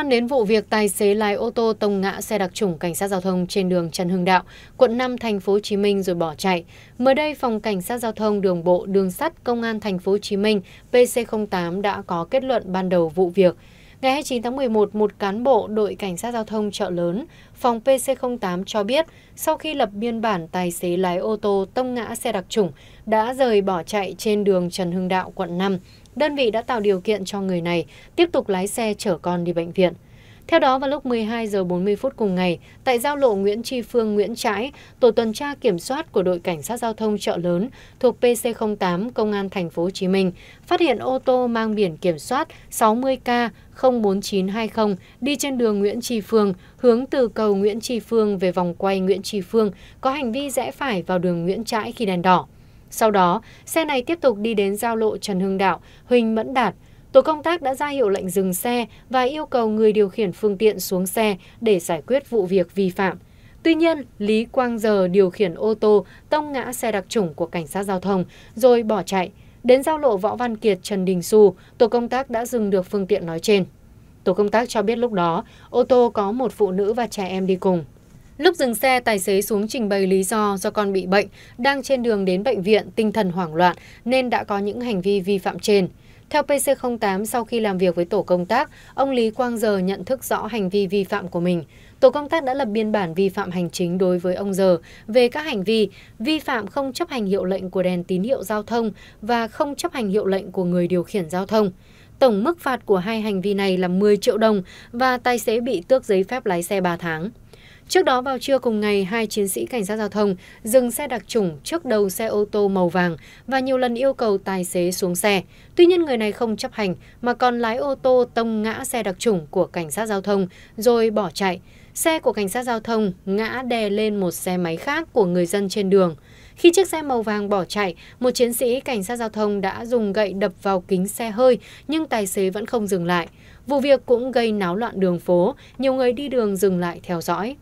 quan đến vụ việc tài xế lái ô tô tông ngã xe đặc chủng cảnh sát giao thông trên đường Trần Hưng Đạo, quận 5, thành phố Hồ Chí Minh rồi bỏ chạy, mới đây phòng cảnh sát giao thông đường bộ, đường sắt, công an thành phố Hồ Chí Minh PC08 đã có kết luận ban đầu vụ việc. Ngày 29 tháng 11, một cán bộ đội cảnh sát giao thông Chợ Lớn, phòng PC08 cho biết sau khi lập biên bản tài xế lái ô tô tông ngã xe đặc chủng đã rời bỏ chạy trên đường Trần Hưng Đạo, quận 5. Đơn vị đã tạo điều kiện cho người này tiếp tục lái xe chở con đi bệnh viện. Theo đó, vào lúc 12:40 cùng ngày, tại giao lộ Nguyễn Tri Phương, Nguyễn Trãi, tổ tuần tra kiểm soát của đội cảnh sát giao thông Chợ Lớn thuộc PC08 Công an thành phố Hồ Chí Minh phát hiện ô tô mang biển kiểm soát 60K04920 đi trên đường Nguyễn Tri Phương, hướng từ cầu Nguyễn Tri Phương về vòng quay Nguyễn Tri Phương, có hành vi rẽ phải vào đường Nguyễn Trãi khi đèn đỏ. Sau đó, xe này tiếp tục đi đến giao lộ Trần Hưng Đạo, Huỳnh Mẫn Đạt. Tổ công tác đã ra hiệu lệnh dừng xe và yêu cầu người điều khiển phương tiện xuống xe để giải quyết vụ việc vi phạm. Tuy nhiên, Lý Quang Giờ điều khiển ô tô tông ngã xe đặc chủng của cảnh sát giao thông rồi bỏ chạy. Đến giao lộ Võ Văn Kiệt, Trần Đình Xu, tổ công tác đã dừng được phương tiện nói trên. Tổ công tác cho biết lúc đó, ô tô có một phụ nữ và trẻ em đi cùng. Lúc dừng xe, tài xế xuống trình bày lý do con bị bệnh, đang trên đường đến bệnh viện, tinh thần hoảng loạn nên đã có những hành vi vi phạm trên. Theo PC08, sau khi làm việc với tổ công tác, ông Lý Quang Giờ nhận thức rõ hành vi vi phạm của mình. Tổ công tác đã lập biên bản vi phạm hành chính đối với ông Giờ về các hành vi vi phạm không chấp hành hiệu lệnh của đèn tín hiệu giao thông và không chấp hành hiệu lệnh của người điều khiển giao thông. Tổng mức phạt của hai hành vi này là 10 triệu đồng và tài xế bị tước giấy phép lái xe 3 tháng. Trước đó vào trưa cùng ngày, hai chiến sĩ cảnh sát giao thông dừng xe đặc chủng trước đầu xe ô tô màu vàng và nhiều lần yêu cầu tài xế xuống xe. Tuy nhiên người này không chấp hành mà còn lái ô tô tông ngã xe đặc chủng của cảnh sát giao thông rồi bỏ chạy. Xe của cảnh sát giao thông ngã đè lên một xe máy khác của người dân trên đường. Khi chiếc xe màu vàng bỏ chạy, một chiến sĩ cảnh sát giao thông đã dùng gậy đập vào kính xe hơi nhưng tài xế vẫn không dừng lại. Vụ việc cũng gây náo loạn đường phố, nhiều người đi đường dừng lại theo dõi.